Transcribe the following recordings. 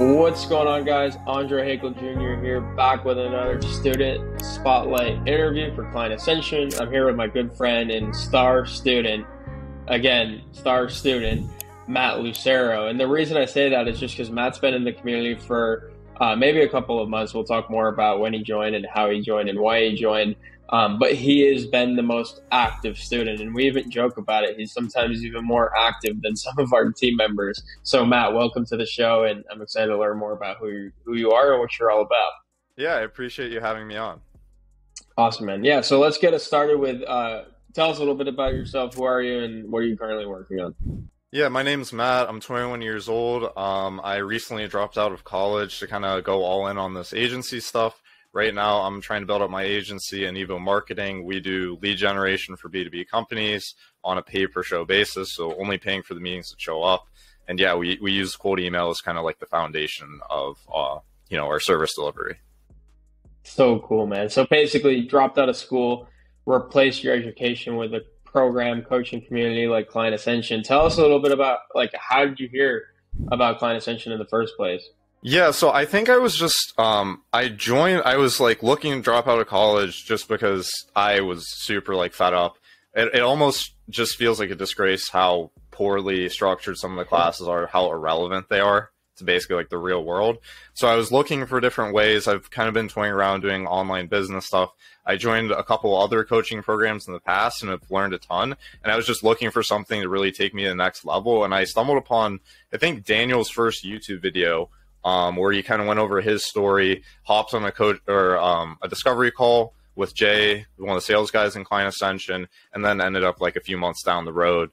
What's going on, guys? Andre Haykal Jr. here, back with another student spotlight interview for Client Ascension. I'm here with my good friend and star student, Matt Lucero. And the reason I say that is just because Matt's been in the community for maybe a couple of months. We'll talk more about when he joined and how he joined and why he joined. But he has been the most active student, and we even joke about it. He's sometimes even more active than some of our team members. So Matt, welcome to the show, and I'm excited to learn more about who you are and what you're all about. Yeah, I appreciate you having me on. Awesome, man. Yeah, so let's get us started with, tell us a little bit about yourself. Who are you and what are you currently working on? Yeah, my name's Matt. I'm 21 years old. I recently dropped out of college to kind of go all in on this agency stuff. Right now, I'm trying to build up my agency in Evo marketing. We do lead generation for B2B companies on a pay-per-show basis, so only paying for the meetings that show up. And yeah, we use cold email as kind of like the foundation of our service delivery. So cool, man. So basically, you dropped out of school, replaced your education with a program coaching community like Client Ascension. Tell us a little bit about, like, how did you hear about Client Ascension in the first place? Yeah, so I think I was just, I was like looking to drop out of college just because I was super like fed up. It almost just feels like a disgrace how poorly structured some of the classes are, how irrelevant they are to basically like the real world. So I was looking for different ways. I've kind of been toying around doing online business stuff. I joined a couple other coaching programs in the past and have learned a ton. And I was just looking for something to really take me to the next level. And I stumbled upon, I think, Daniel's first YouTube video, where he kind of went over his story, hopped on a discovery call with Jay, one of the sales guys in Client Ascension, and then ended up like a few months down the road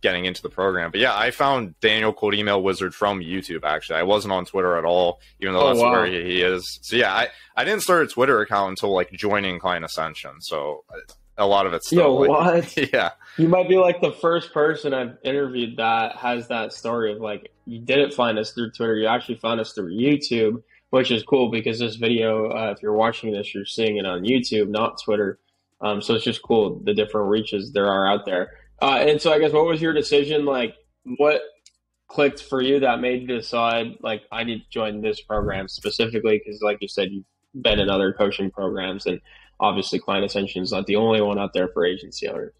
getting into the program. But yeah, I found Daniel Cold Email Wizard from YouTube, actually. I wasn't on Twitter at all, even though that's where he is. So yeah, I didn't start a Twitter account until like joining Client Ascension. So a lot of it's still yeah. You might be like the first person I've interviewed that has that story of like, you didn't find us through Twitter, you actually found us through YouTube, which is cool because this video, if you're watching this, you're seeing it on YouTube, not Twitter. So it's just cool, the different reaches there are out there. And so I guess, what was your decision? Like, what clicked for you that made you decide, like, I need to join this program specifically? Because like you said, you've been in other coaching programs, and obviously Client Ascension is not the only one out there for agency owners.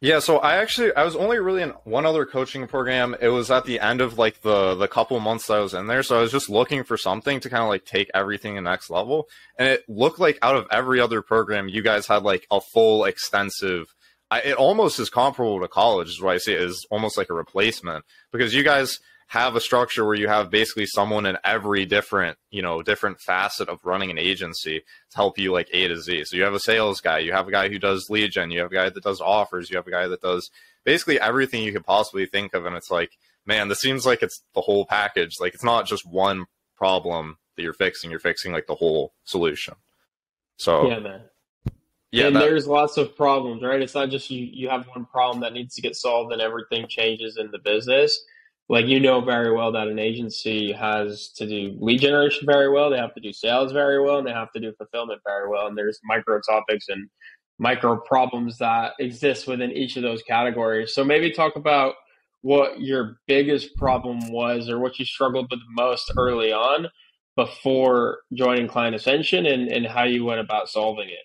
Yeah, so I was only really in one other coaching program. It was at the end of like the couple months that I was in there. So I was just looking for something to kind of like take everything to the next level. And it looked like out of every other program, you guys had like a full extensive, it almost is comparable to college is what I see. It is almost like a replacement, because you guys have a structure where you have basically someone in every different, different facet of running an agency to help you like A to Z. So you have a sales guy, you have a guy who does lead gen, you have a guy that does offers, you have a guy that does basically everything you could possibly think of. And it's like, man, this seems like it's the whole package. Like, it's not just one problem that you're fixing like the whole solution. So yeah, man. Yeah, and there's lots of problems, right? It's not just you have one problem that needs to get solved and everything changes in the business. Like, you know very well that an agency has to do lead generation very well, they have to do sales very well, and they have to do fulfillment very well. And there's micro topics and micro problems that exist within each of those categories. So maybe talk about what your biggest problem was, or what you struggled with most early on before joining Client Ascension, and how you went about solving it.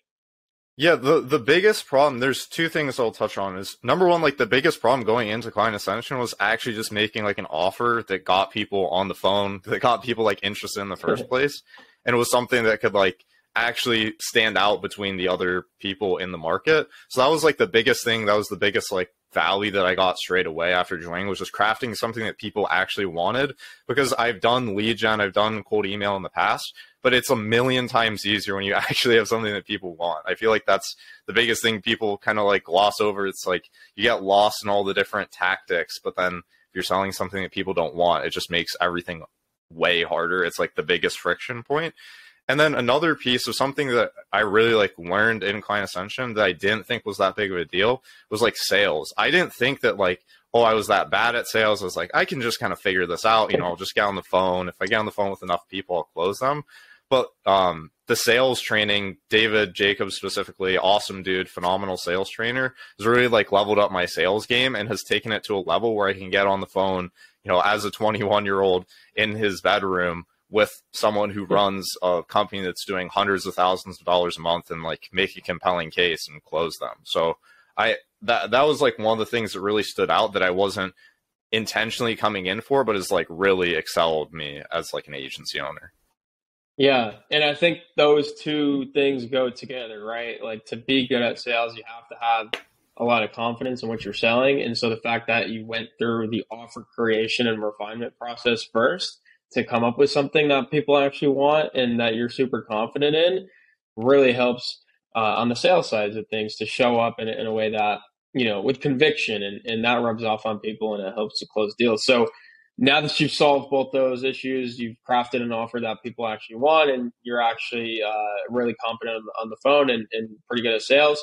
Yeah, the biggest problem, there's two things I'll touch on. Is number one, like the biggest problem going into Client Ascension was actually just making like an offer that got people on the phone, that got people like interested in the first place. And it was something that could like actually stand out between the other people in the market. So that was like the biggest thing. That was the biggest like value that I got straight away after joining, was just crafting something that people actually wanted. Because I've done lead gen, I've done cold email in the past, but it's a million times easier when you actually have something that people want. I feel like that's the biggest thing people kind of like gloss over. It's like you get lost in all the different tactics, but then if you're selling something that people don't want, it just makes everything way harder. It's like the biggest friction point. And then another piece of something that I really like learned in Client Ascension that I didn't think was that big of a deal was like sales. I didn't think that like, oh, I was that bad at sales. I was like, I can just kind of figure this out. I'll just get on the phone. If I get on the phone with enough people, I'll close them. But the sales training, David Jacobs specifically, awesome dude, phenomenal sales trainer, has really like leveled up my sales game and has taken it to a level where I can get on the phone, you know, as a 21-year-old in his bedroom with someone who runs a company that's doing hundreds of thousands of dollars a month, and like make a compelling case and close them. So that was like one of the things that really stood out that I wasn't intentionally coming in for, but is like really excelled me as like an agency owner. Yeah. And I think those two things go together, right? Like, to be good at sales, you have to have a lot of confidence in what you're selling. And so the fact that you went through the offer creation and refinement process first to come up with something that people actually want and that you're super confident in really helps on the sales sides of things to show up in a way that, you know, with conviction, and that rubs off on people and it helps to close deals. So now that you've solved both those issues, you've crafted an offer that people actually want, and you're actually really confident on the phone and pretty good at sales.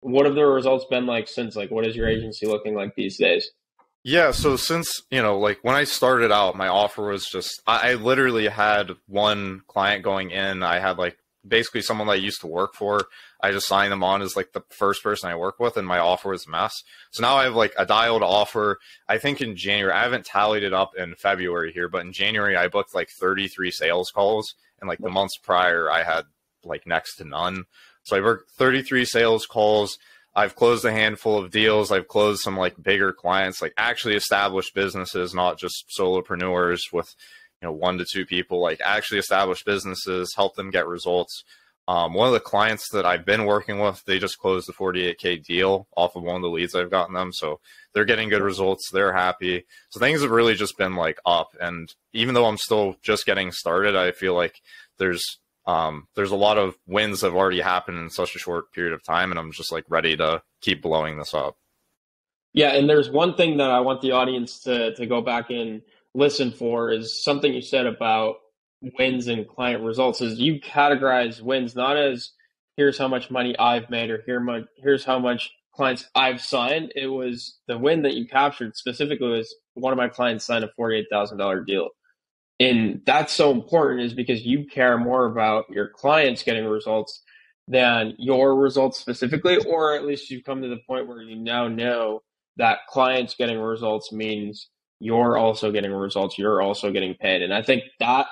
What have the results been like since? Like, what is your agency looking like these days? Yeah. So since, you know, like when I started out, my offer was just, I literally had one client going in. I had like basically someone that I used to work for. I just signed them on as like the first person I work with, and my offer was a mess. So now I have like a dialed offer. I think in January, I haven't tallied it up in February here, but in January I booked like 33 sales calls, and like the months prior I had like next to none. So I worked 33 sales calls. I've closed a handful of deals. I've closed some like bigger clients, like actually established businesses, not just solopreneurs with, you know, 1 to 2 people, like actually established businesses, help them get results. One of the clients that I've been working with, they just closed the 48K deal off of one of the leads I've gotten them. So they're getting good results. They're happy. So things have really just been like up. And even though I'm still just getting started, I feel like there's a lot of wins that have already happened in such a short period of time. And I'm just like ready to keep blowing this up. Yeah. And there's one thing that I want the audience to go back and listen for is something you said about wins and client results. Is you categorize wins not as here's how much money I've made or here's how much clients I've signed. It was the win that you captured specifically was one of my clients signed a $48,000 deal. And that's so important is because you care more about your clients getting results than your results specifically, or at least you've come to the point where you now know that clients getting results means you're also getting results. You're also getting paid. And I think that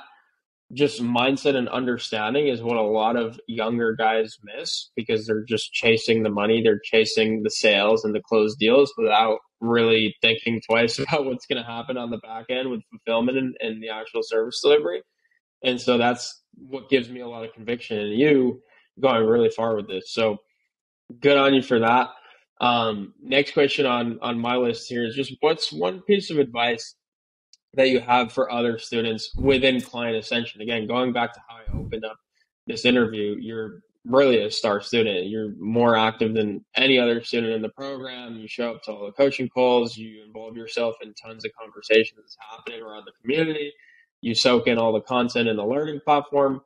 just mindset and understanding is what a lot of younger guys miss because they're just chasing the money. They're chasing the sales and the closed deals without really thinking twice about what's going to happen on the back end with fulfillment and the actual service delivery. And so that's what gives me a lot of conviction in you going really far with this. So good on you for that. Next question on my list here is just what's one piece of advice that you have for other students within Client Ascension? Again, going back to how I opened up this interview, you're really a star student. You're more active than any other student in the program. You show up to all the coaching calls. You involve yourself in tons of conversations that's happening around the community. You soak in all the content in the learning platform.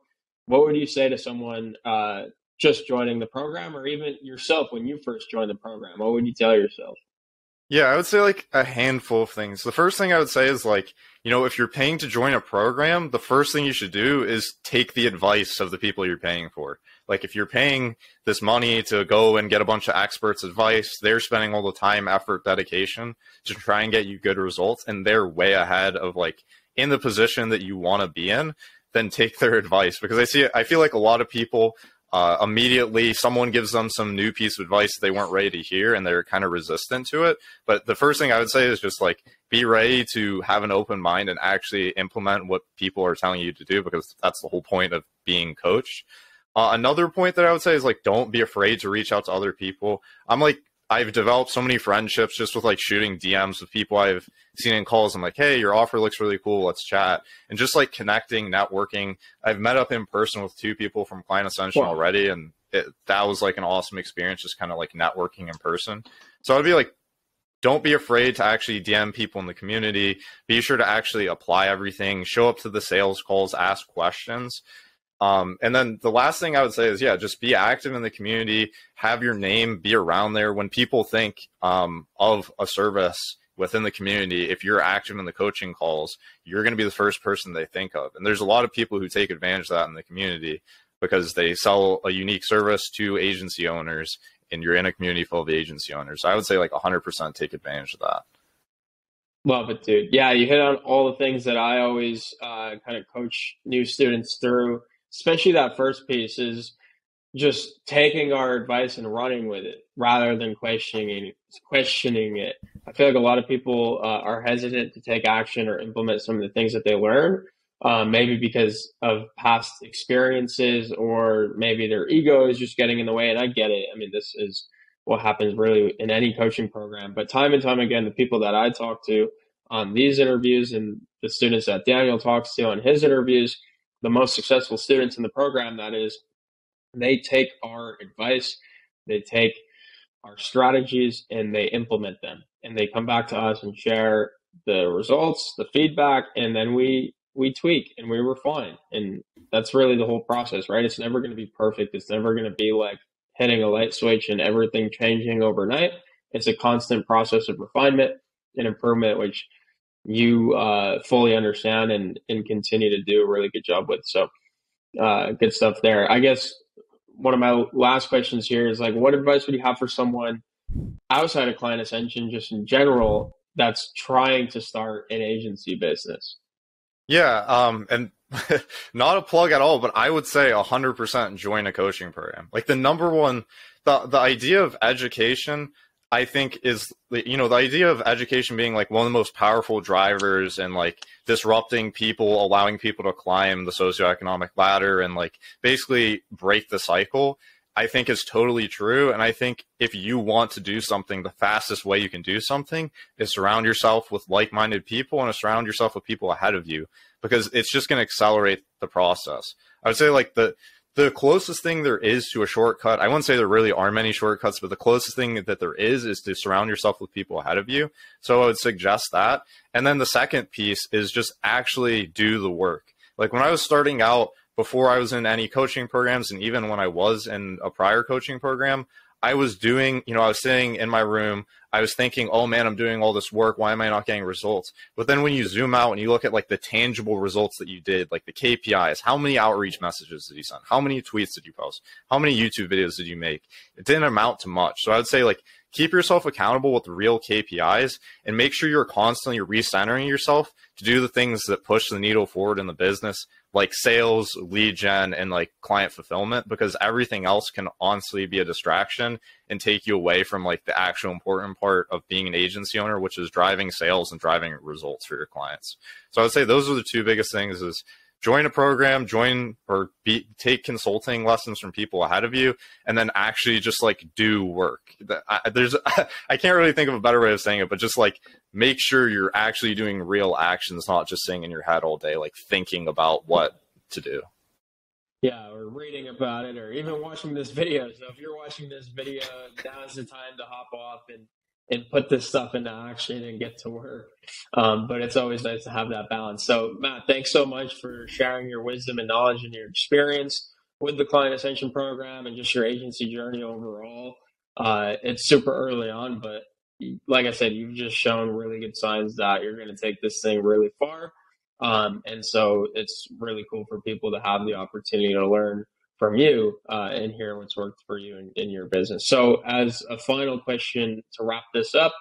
What would you say to someone just joining the program, or even yourself when you first joined the program? What would you tell yourself? Yeah, I would say like a handful of things. The first thing I would say is like, you know, if you're paying to join a program, the first thing you should do is take the advice of the people you're paying for. Like if you're paying this money to go and get a bunch of experts' advice, they're spending all the time, effort, dedication to try and get you good results. And they're way ahead of like in the position that you want to be in, then take their advice. Because I feel like a lot of people, immediately someone gives them some new piece of advice they weren't ready to hear and they're kind of resistant to it. But the first thing I would say is just like, be ready to have an open mind and actually implement what people are telling you to do, because that's the whole point of being coached. Another point that I would say is like, don't be afraid to reach out to other people. I've developed so many friendships just with like shooting DMs with people I've seen in calls. I'm like, hey, your offer looks really cool. Let's chat. And just like connecting, networking. I've met up in person with 2 people from Client Ascension already. And that was like an awesome experience, just kind of like networking in person. So I'd be like, don't be afraid to actually DM people in the community. Be sure to actually apply everything. Show up to the sales calls, ask questions. And then the last thing I would say is, yeah, just be active in the community, have your name be around there. When people think of a service within the community, if you're active in the coaching calls, you're going to be the first person they think of. And there's a lot of people who take advantage of that in the community because they sell a unique service to agency owners, and you're in a community full of agency owners. So I would say like 100% take advantage of that. Love it, dude. Yeah, you hit on all the things that I always kind of coach new students through, especially that first piece is just taking our advice and running with it rather than questioning it. I feel like a lot of people are hesitant to take action or implement some of the things that they learn, maybe because of past experiences or maybe their ego is just getting in the way. And I get it. I mean, this is what happens really in any coaching program, but time and time again, the people that I talk to on these interviews and the students that Daniel talks to on his interviews, the most successful students in the program, that is, they take our advice, they take our strategies, and they implement them. And they come back to us and share the results, the feedback, and then we tweak and we refine. And that's really the whole process, right? It's never going to be perfect. It's never going to be like hitting a light switch and everything changing overnight. It's a constant process of refinement and improvement, which you fully understand and continue to do a really good job with. So good stuff there. I guess one of my last questions here is like, what advice would you have for someone outside of Client Ascension, just in general, that's trying to start an agency business? Yeah. And not a plug at all, but I would say 100% join a coaching program. Like the number one, the idea of education, I think is, you know, the idea of education being like one of the most powerful drivers and like disrupting people, allowing people to climb the socioeconomic ladder and like basically break the cycle, I think is totally true. And I think if you want to do something, the fastest way you can do something is surround yourself with like-minded people and surround yourself with people ahead of you, because it's just going to accelerate the process. I would say like the closest thing there is to a shortcut, I wouldn't say there really are many shortcuts, but the closest thing that there is to surround yourself with people ahead of you. So I would suggest that. And then the second piece is just actually do the work. Like when I was starting out, before I was in any coaching programs, and even when I was in a prior coaching program, I was doing, you know, I was sitting in my room, I was thinking, oh man, I'm doing all this work, why am I not getting results? But then when you zoom out and you look at like the tangible results that you did, like the KPIs, how many outreach messages did you send? How many tweets did you post? How many YouTube videos did you make? It didn't amount to much. So I would say like, keep yourself accountable with real KPIs and make sure you're constantly recentering yourself to do the things that push the needle forward in the business, like sales, lead gen, and like client fulfillment, because everything else can honestly be a distraction and take you away from like the actual important part of being an agency owner, which is driving sales and driving results for your clients. So I would say those are the two biggest things is join a program, take consulting lessons from people ahead of you, and then actually just like do work. I can't really think of a better way of saying it, but just like make sure you're actually doing real actions, not just sitting in your head all day, like thinking about what to do. Yeah, or reading about it, or even watching this video. So if you're watching this video, now's the time to hop off and put this stuff into action and get to work. But it's always nice to have that balance. So Matt, thanks so much for sharing your wisdom and knowledge and your experience with the Client Ascension program and just your agency journey overall. It's super early on, but like I said, you've just shown really good signs that you're going to take this thing really far. And so it's really cool for people to have the opportunity to learn from you and hear what's worked for you in your business. So as a final question to wrap this up,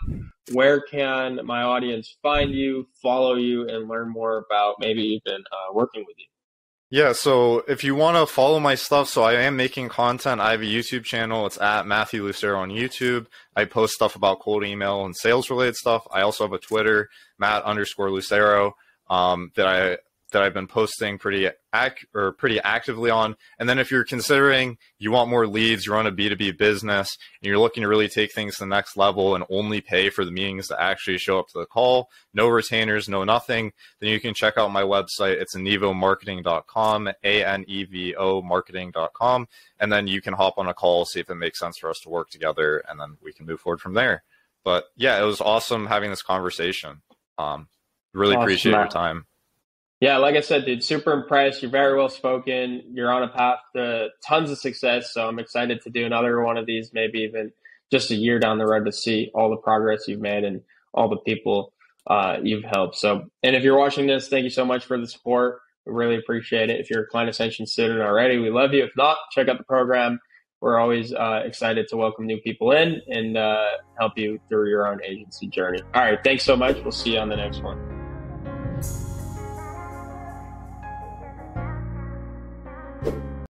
where can my audience find you, follow you, and learn more about maybe even working with you? Yeah, so if you want to follow my stuff, so I am making content. I have a YouTube channel. It's at Matthew Lucero on YouTube. I post stuff about cold email and sales related stuff. I also have a Twitter, Matt_Lucero, that I've been posting pretty actively on. And then if you're considering you want more leads, you run a B2B business, and you're looking to really take things to the next level and only pay for the meetings that actually show up to the call, no retainers, no nothing, then you can check out my website. It's anevomarketing.com, anevomarketing.com. And then you can hop on a call, see if it makes sense for us to work together, and then we can move forward from there. But yeah, it was awesome having this conversation. Really awesome, appreciate your time. Yeah, like I said, dude, super impressed. You're very well spoken. You're on a path to tons of success. So I'm excited to do another one of these, maybe even just a year down the road, to see all the progress you've made and all the people you've helped. So, and if you're watching this, thank you so much for the support. We really appreciate it. If you're a Client Ascension student already, we love you. If not, check out the program. we're always excited to welcome new people in and help you through your own agency journey. All right. Thanks so much. We'll see you on the next one.